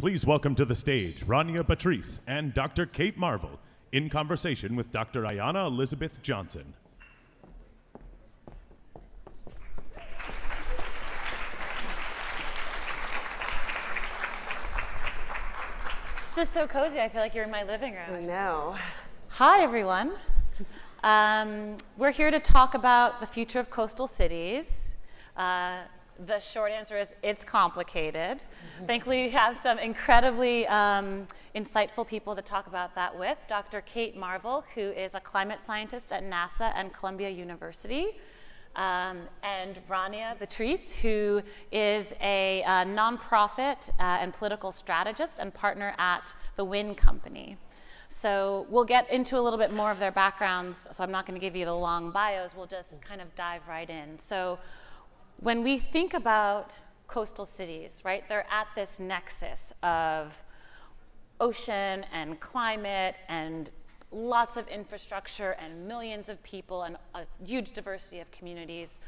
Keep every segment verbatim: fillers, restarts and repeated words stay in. Please welcome to the stage Rania Batrice and Doctor Kate Marvel in conversation with Doctor Ayana Elizabeth Johnson. This is so cozy. I feel like you're in my living room. I know. Hi, everyone. Um, we're here to talk about the future of coastal cities. Uh, The short answer is it's complicated. Thankfully, we have some incredibly um, insightful people to talk about that with. Doctor Kate Marvel, who is a climate scientist at NASA and Columbia University, um, and Rania Batrice, who is a, a nonprofit uh, and political strategist and partner at The Win Company. So we'll get into a little bit more of their backgrounds, so I'm not going to give you the long bios. We'll just kind of dive right in. So, when we think about coastal cities, right, they're at this nexus of ocean and climate and lots of infrastructure and millions of people and a huge diversity of communities.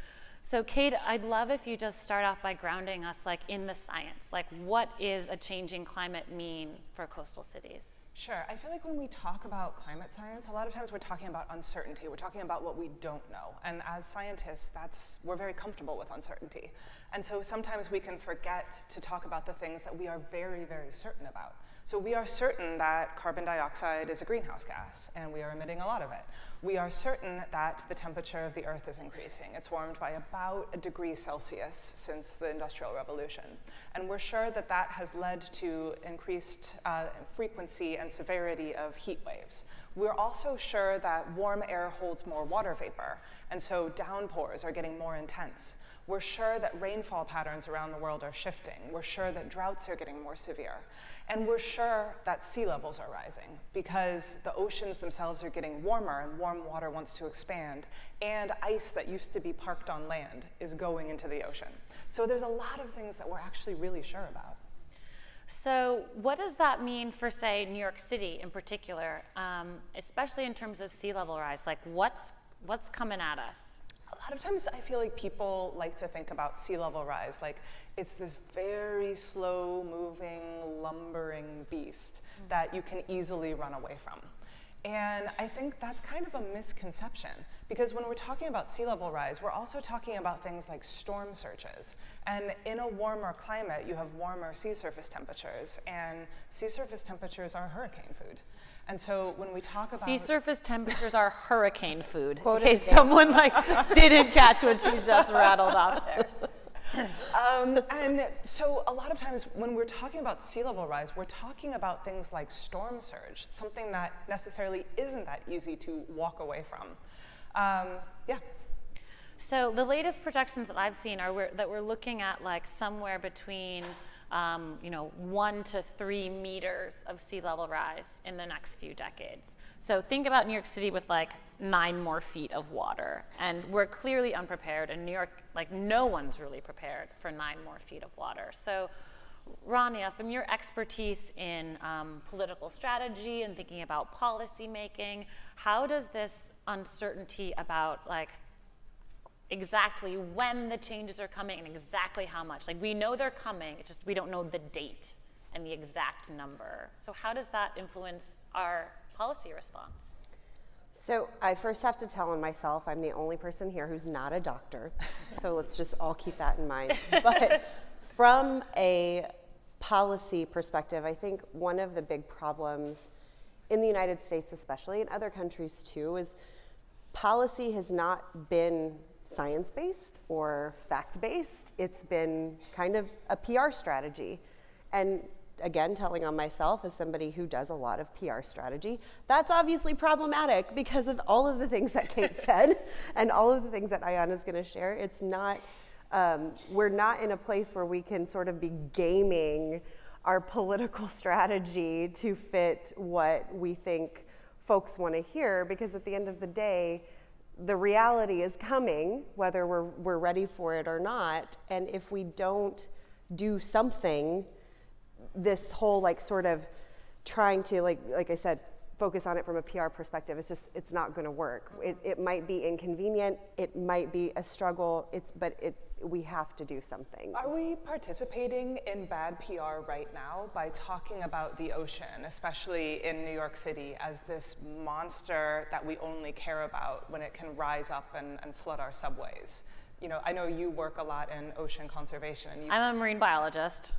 So Kate, I'd love if you just start off by grounding us like in the science. Like, what is a changing climate mean for coastal cities? Sure. I feel like when we talk about climate science, a lot of times we're talking about uncertainty. We're talking about what we don't know. And as scientists, that's, we're very comfortable with uncertainty. And so sometimes we can forget to talk about the things that we are very, very certain about. So we are certain that carbon dioxide is a greenhouse gas, and we are emitting a lot of it. We are certain that the temperature of the Earth is increasing. It's warmed by about a degree Celsius since the Industrial Revolution. And we're sure that that has led to increased uh, frequency and severity of heat waves. We're also sure that warm air holds more water vapor, and so downpours are getting more intense. We're sure that rainfall patterns around the world are shifting. We're sure that droughts are getting more severe. And we're sure that sea levels are rising because the oceans themselves are getting warmer and warm water wants to expand, and ice that used to be parked on land is going into the ocean. So there's a lot of things that we're actually really sure about. So what does that mean for, say, New York City in particular, um, especially in terms of sea level rise? Like, what's, what's coming at us? A lot of times I feel like people like to think about sea level rise like it's this very slow-moving, lumbering beast mm-hmm. that you can easily run away from. And I think that's kind of a misconception, because when we're talking about sea level rise, we're also talking about things like storm surges. And in a warmer climate, you have warmer sea surface temperatures, and sea surface temperatures are hurricane food. And so when we talk about— Sea surface temperatures are hurricane food, in case someone like didn't catch what you just rattled off there. um, and so a lot of times when we're talking about sea level rise, we're talking about things like storm surge, something that necessarily isn't that easy to walk away from. Um, yeah. So the latest projections that I've seen are we're, that we're looking at like somewhere between um, you know, one to three meters of sea level rise in the next few decades. So think about New York City with like nine more feet of water, and we're clearly unprepared, and New York, like no one's really prepared for nine more feet of water. So Rania, from your expertise in um, political strategy and thinking about policy making, how does this uncertainty about like exactly when the changes are coming and exactly how much? Like, we know they're coming, it's just we don't know the date and the exact number. So how does that influence our policy response? So I first have to tell on myself, I'm the only person here who's not a doctor, so let's just all keep that in mind. But from a policy perspective, I think one of the big problems in the United States especially, and other countries too, is policy has not been science-based or fact-based. It's been kind of a P R strategy. And again, telling on myself as somebody who does a lot of P R strategy, that's obviously problematic because of all of the things that Kate said and all of the things that Ayana's gonna share. It's not, um, we're not in a place where we can sort of be gaming our political strategy to fit what we think folks wanna hear, because at the end of the day, the reality is coming, whether we're, we're ready for it or not. And if we don't do something, this whole like sort of trying to, like, like I said, focus on it from a P R perspective. It's just, it's not going to work. It, it might be inconvenient. It might be a struggle. It's, but it, we have to do something. Are we participating in bad P R right now by talking about the ocean, especially in New York City, as this monster that we only care about when it can rise up and, and flood our subways? You know, I know you work a lot in ocean conservation. You I'm a marine biologist.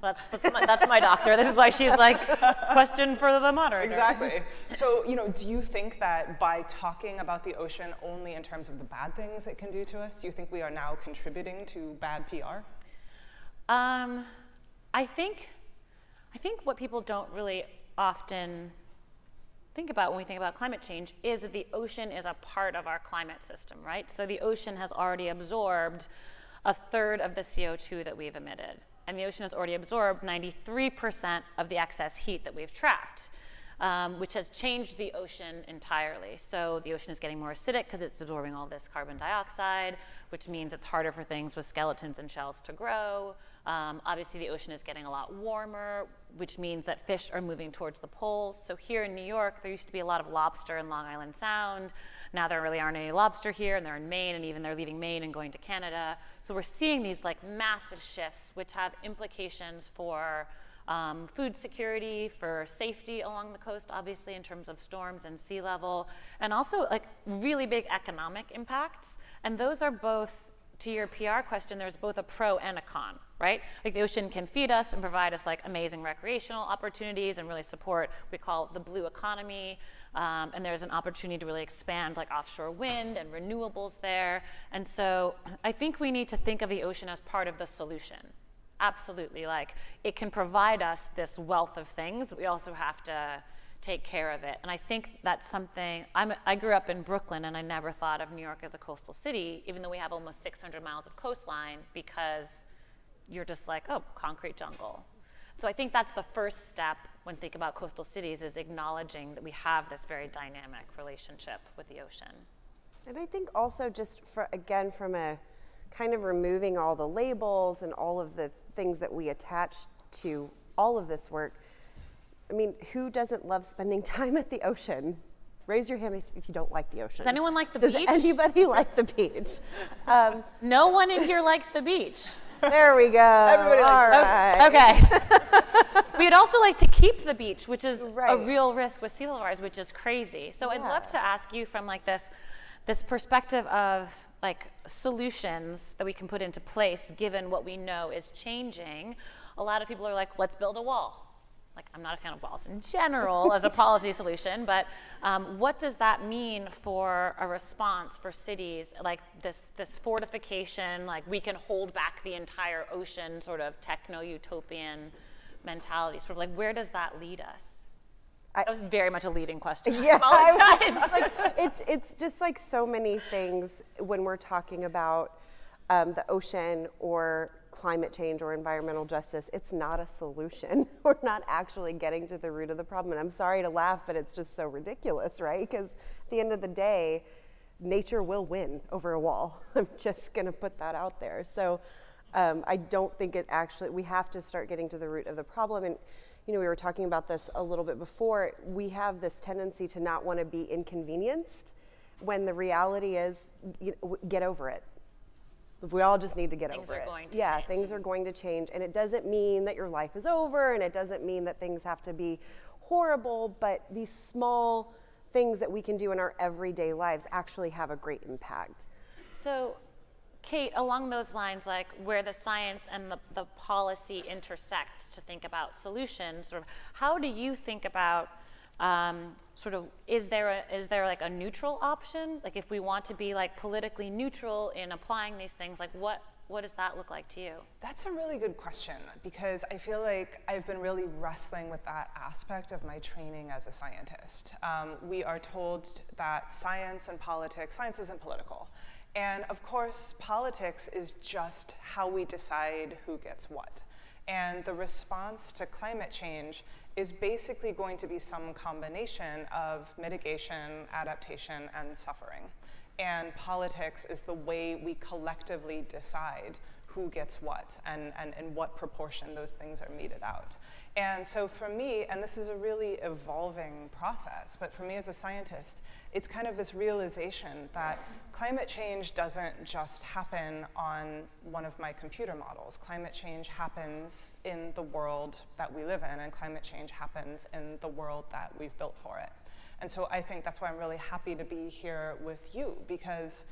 That's, that's, my, that's my doctor. This is why she's like, question for the moderator. Exactly. So, you know, do you think that by talking about the ocean only in terms of the bad things it can do to us, do you think we are now contributing to bad P R? Um, I think, I think what people don't really often think about when we think about climate change is that the ocean is a part of our climate system, right? So the ocean has already absorbed a third of the C O two that we've emitted. And the ocean has already absorbed ninety-three percent of the excess heat that we've trapped, um, which has changed the ocean entirely. So the ocean is getting more acidic because it's absorbing all this carbon dioxide, which means it's harder for things with skeletons and shells to grow. Um, obviously, the ocean is getting a lot warmer, which means that fish are moving towards the poles. So here in New York, there used to be a lot of lobster in Long Island Sound. Now there really aren't any lobster here, and they're in Maine, and even they're leaving Maine and going to Canada. So we're seeing these like massive shifts, which have implications for um, food security, for safety along the coast, obviously, in terms of storms and sea level, and also like really big economic impacts. And those are both, to your P R question, there's both a pro and a con, right? Like the ocean can feed us and provide us like amazing recreational opportunities and really support, we call it the blue economy. Um, and there's an opportunity to really expand like offshore wind and renewables there. And so I think we need to think of the ocean as part of the solution. Absolutely, like it can provide us this wealth of things, but we also have to take care of it. And I think that's something, I'm, I grew up in Brooklyn and I never thought of New York as a coastal city, even though we have almost six hundred miles of coastline, because you're just like, oh, concrete jungle. So I think that's the first step when thinking about coastal cities, is acknowledging that we have this very dynamic relationship with the ocean. And I think also just, for, again, from a kind of removing all the labels and all of the things that we attach to all of this work, I mean, who doesn't love spending time at the ocean? Raise your hand if, if you don't like the ocean. Does anyone like the Does beach? Does anybody like the beach? Um, no one in here likes the beach. There we go. Everybody All likes right. Okay. We'd also like to keep the beach, which is right. a real risk with sea level rise, which is crazy. So yeah. I'd love to ask you from like this, this perspective of like solutions that we can put into place given what we know is changing. A lot of people are like, let's build a wall. Like, I'm not a fan of walls in general as a policy solution, but um, what does that mean for a response for cities, like this, this fortification, like we can hold back the entire ocean sort of techno-utopian mentality, sort of like where does that lead us? I, that was very much a leading question. Yeah, I apologize. I was like, it's, it's just like so many things when we're talking about um, the ocean or climate change or environmental justice, it's not a solution. We're not actually getting to the root of the problem. And I'm sorry to laugh, but it's just so ridiculous, right? Because at the end of the day, nature will win over a wall. I'm just gonna put that out there. So um, I don't think it actually, we have to start getting to the root of the problem. And you know, we were talking about this a little bit before. We have this tendency to not wanna be inconvenienced when the reality is, you know, get over it. We all just need to get over it. Yeah, things are going to change. And it doesn't mean that your life is over, and it doesn't mean that things have to be horrible, but these small things that we can do in our everyday lives actually have a great impact. So, Kate, along those lines, like where the science and the, the policy intersect to think about solutions, sort of, how do you think about Um, sort of, is there, a, is there like a neutral option? Like if we want to be like politically neutral in applying these things, like what, what does that look like to you? That's a really good question, because I feel like I've been really wrestling with that aspect of my training as a scientist. Um, we are told that science and politics, science isn't political. And of course, politics is just how we decide who gets what. And the response to climate change is basically going to be some combination of mitigation, adaptation, and suffering. And politics is the way we collectively decide who gets what and, and in what proportion those things are meted out. And so for me, and this is a really evolving process, but for me as a scientist, it's kind of this realization that climate change doesn't just happen on one of my computer models. Climate change happens in the world that we live in, and climate change happens in the world that we've built for it. And so I think that's why I'm really happy to be here with you, because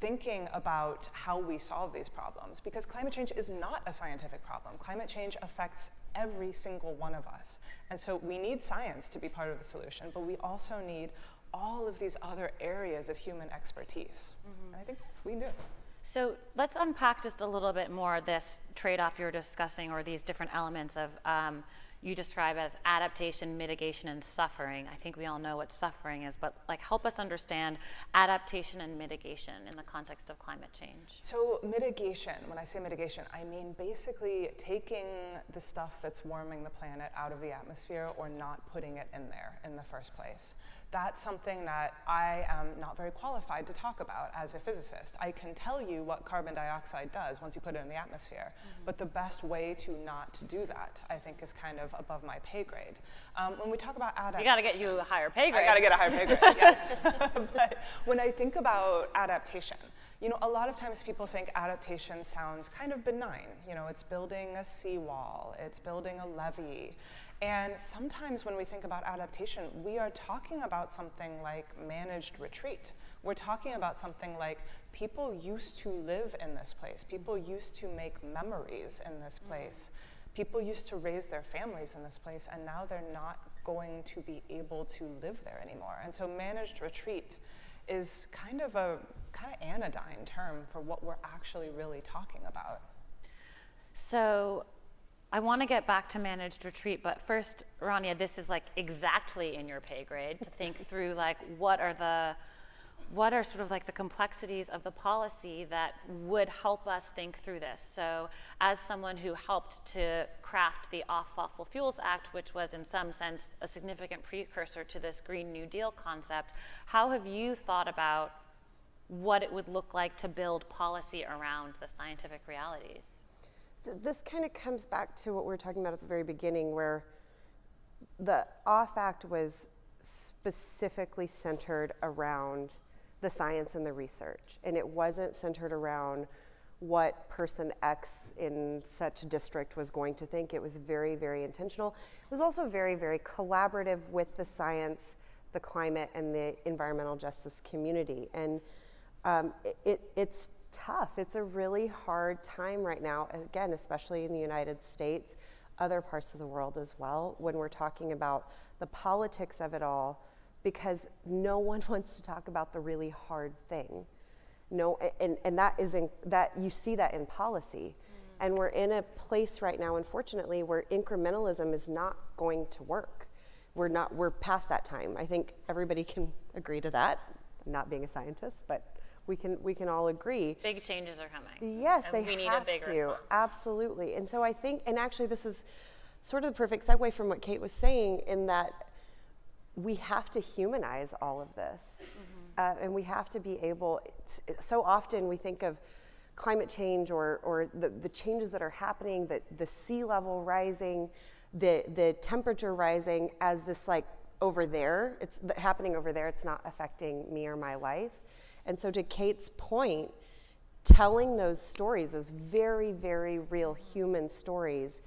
thinking about how we solve these problems, because climate change is not a scientific problem. Climate change affects every single one of us. And so we need science to be part of the solution, but we also need all of these other areas of human expertise. Mm-hmm. And I think we can do it. So let's unpack just a little bit more this trade-off you're discussing, or these different elements of um, you describe as adaptation, mitigation, and suffering. I think we all know what suffering is, but like, help us understand adaptation and mitigation in the context of climate change. So mitigation, when I say mitigation, I mean basically taking the stuff that's warming the planet out of the atmosphere or not putting it in there in the first place. That's something that I am not very qualified to talk about as a physicist. I can tell you what carbon dioxide does once you put it in the atmosphere, mm-hmm. but the best way to not do that, I think, is kind of above my pay grade. Um, when we talk about adaptation... You gotta get you a higher pay grade. I gotta get a higher pay grade, yes. But when I think about adaptation, you know, a lot of times people think adaptation sounds kind of benign. You know, it's building a seawall, it's building a levee. And sometimes when we think about adaptation, we are talking about something like managed retreat. We're talking about something like people used to live in this place. People used to make memories in this place. Mm-hmm. People used to raise their families in this place, and now they're not going to be able to live there anymore. And so managed retreat is kind of a kind of anodyne term for what we're actually really talking about. So I want to get back to managed retreat, but first, Rania, this is like exactly in your pay grade to think through like what are the, what are sort of like the complexities of the policy that would help us think through this. So as someone who helped to craft the Off Fossil Fuels Act, which was in some sense a significant precursor to this Green New Deal concept, how have you thought about what it would look like to build policy around the scientific realities? So this kind of comes back to what we were talking about at the very beginning, where the Off Act was specifically centered around the science and the research, and it wasn't centered around what person X in such district was going to think. It was very, very intentional. It was also very, very collaborative with the science, the climate, and the environmental justice community. And um, it, it, it's tough. It's a really hard time right now, again, especially in the United States, other parts of the world as well, when we're talking about the politics of it all, because no one wants to talk about the really hard thing. No, and, and that is in, that you see that in policy. Mm-hmm. And we're in a place right now, unfortunately, where incrementalism is not going to work. We're not, we're past that time. I think everybody can agree to that, not being a scientist, but We can we can all agree. Big changes are coming. Yes, and they we need have a big to. Response. Absolutely. And so I think, and actually this is sort of the perfect segue from what Kate was saying, in that we have to humanize all of this. Mm-hmm. uh, and we have to be able, so often we think of climate change or, or the, the changes that are happening, the, the sea level rising, the, the temperature rising as this like over there, it's happening over there, it's not affecting me or my life. And so to Kate's point, telling those stories, those very, very real human stories,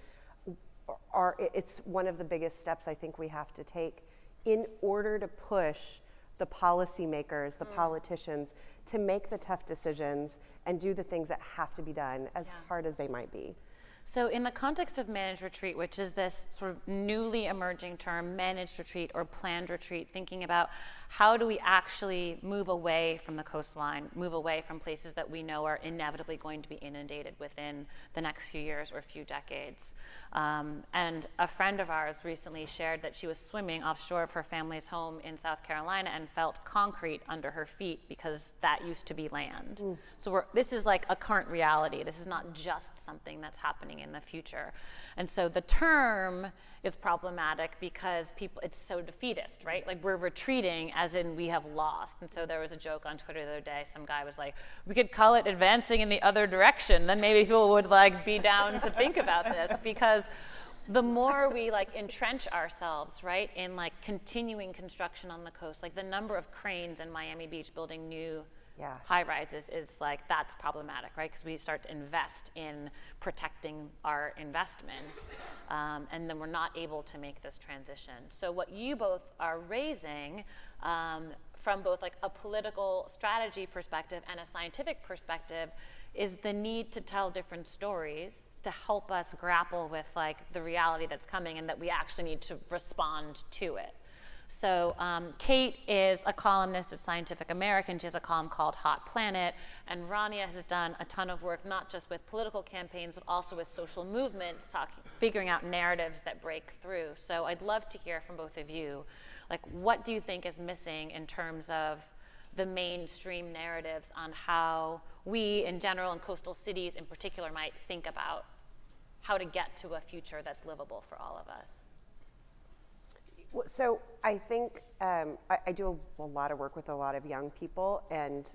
are, it's one of the biggest steps I think we have to take in order to push the policymakers, the mm. politicians, to make the tough decisions and do the things that have to be done, as yeah. hard as they might be. So in the context of managed retreat, which is this sort of newly emerging term, managed retreat or planned retreat, thinking about how do we actually move away from the coastline, move away from places that we know are inevitably going to be inundated within the next few years or few decades. Um, and a friend of ours recently shared that she was swimming offshore of her family's home in South Carolina and felt concrete under her feet because that used to be land. Mm. So we're, this is like a current reality. This is not just something that's happening happening in the future. And so the term is problematic because people, it's so defeatist, right? Like, we're retreating as in we have lost. And so there was a joke on Twitter the other day, some guy was like, we could call it advancing in the other direction, then maybe people would like be down to think about this, because the more we like entrench ourselves, right, in like continuing construction on the coast, like the number of cranes in Miami Beach building new yeah. high rises is like, that's problematic, right? Because we start to invest in protecting our investments, um, and then we're not able to make this transition. So what you both are raising, um, from both like a political strategy perspective and a scientific perspective, is the need to tell different stories to help us grapple with like the reality that's coming and that we actually need to respond to it. So um, Kate is a columnist at Scientific American. She has a column called Hot Planet. And Rania has done a ton of work, not just with political campaigns, but also with social movements, talking, figuring out narratives that break through. So I'd love to hear from both of you. Like, what do you think is missing in terms of the mainstream narratives on how we in general and coastal cities in particular might think about how to get to a future that's livable for all of us? So I think um, I, I do a, a lot of work with a lot of young people, and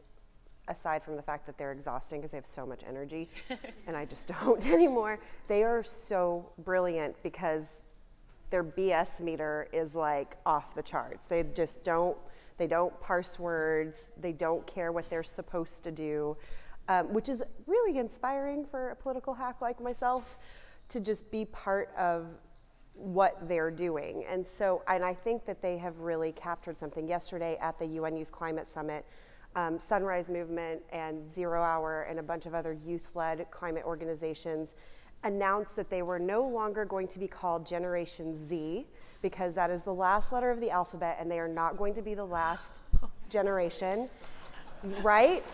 aside from the fact that they're exhausting because they have so much energy and I just don't anymore, they are so brilliant because their B S meter is like off the charts. They just don't, they don't parse words, they don't care what they're supposed to do, um, which is really inspiring for a political hack like myself to just be part of what they're doing. And so, and I think that they have really captured something. Yesterday at the U N Youth Climate Summit, um, Sunrise Movement and Zero Hour and a bunch of other youth-led climate organizations announced that they were no longer going to be called Generation Z, because that is the last letter of the alphabet and they are not going to be the last generation, right?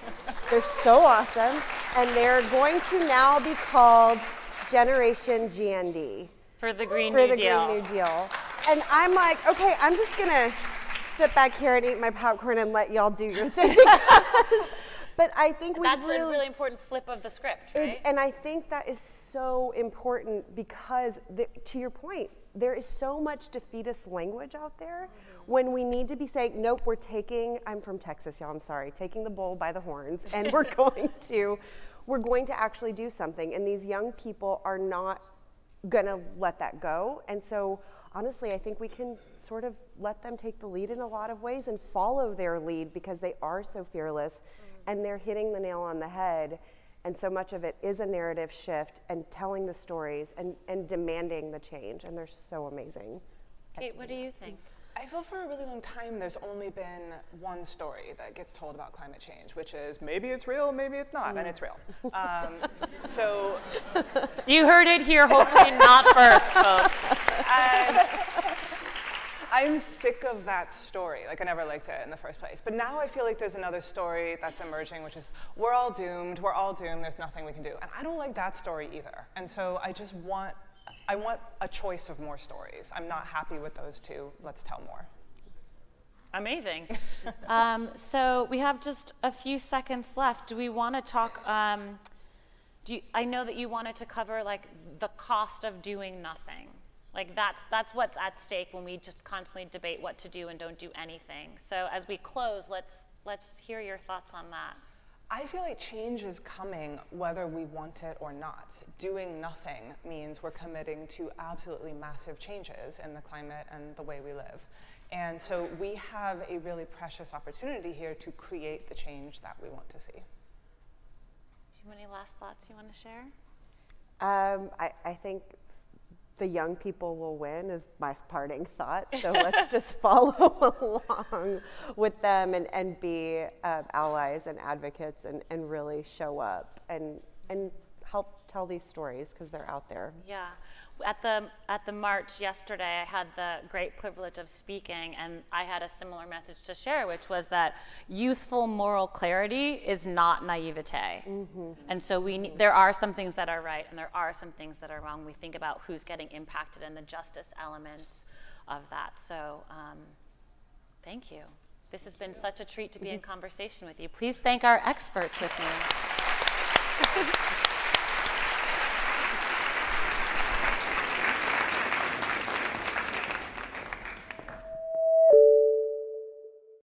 They're so awesome. And they're going to now be called Generation G N D. For the Green New Deal. For the Green New Deal. And I'm like, okay, I'm just gonna sit back here and eat my popcorn and let y'all do your thing. But I think we That's really, a really important flip of the script, right? It, and I think that is so important because, the, to your point, there is so much defeatist language out there when we need to be saying, nope, we're taking, I'm from Texas, y'all, I'm sorry, taking the bull by the horns, and we're going to, we're going to actually do something. And these young people are not gonna let that go. And so honestly, I think we can sort of let them take the lead in a lot of ways and follow their lead because they are so fearless mm-hmm. and they're hitting the nail on the head. And so much of it is a narrative shift and telling the stories and, and demanding the change. And they're so amazing. Kate, what do you think? I feel for a really long time there's only been one story that gets told about climate change, which is maybe it's real, maybe it's not, mm. and it's real. Um, so you heard it here, hopefully not first, folks. And I'm sick of that story. Like, I never liked it in the first place. But now I feel like there's another story that's emerging, which is we're all doomed, we're all doomed, there's nothing we can do. And I don't like that story either. And so I just want I want a choice of more stories. I'm not happy with those two. Let's tell more. Amazing. um, so we have just a few seconds left. Do we want to talk? Um, do you, I know that you wanted to cover like the cost of doing nothing. Like that's that's what's at stake when we just constantly debate what to do and don't do anything. So as we close, let's let's hear your thoughts on that. I feel like change is coming whether we want it or not. Doing nothing means we're committing to absolutely massive changes in the climate and the way we live. And so we have a really precious opportunity here to create the change that we want to see. Do you have any last thoughts you want to share? Um, I, I think the young people will win is my parting thought. So let's just follow along with them and, and be uh, allies and advocates and, and really show up and, and help tell these stories because they're out there. Yeah. At the, at the march yesterday, I had the great privilege of speaking, and I had a similar message to share, which was that youthful moral clarity is not naivete. Mm-hmm. And so we ne- there are some things that are right, and there are some things that are wrong. We think about who's getting impacted and the justice elements of that. So um, thank you. This has been such a treat to be in conversation with you. Please thank our experts with me.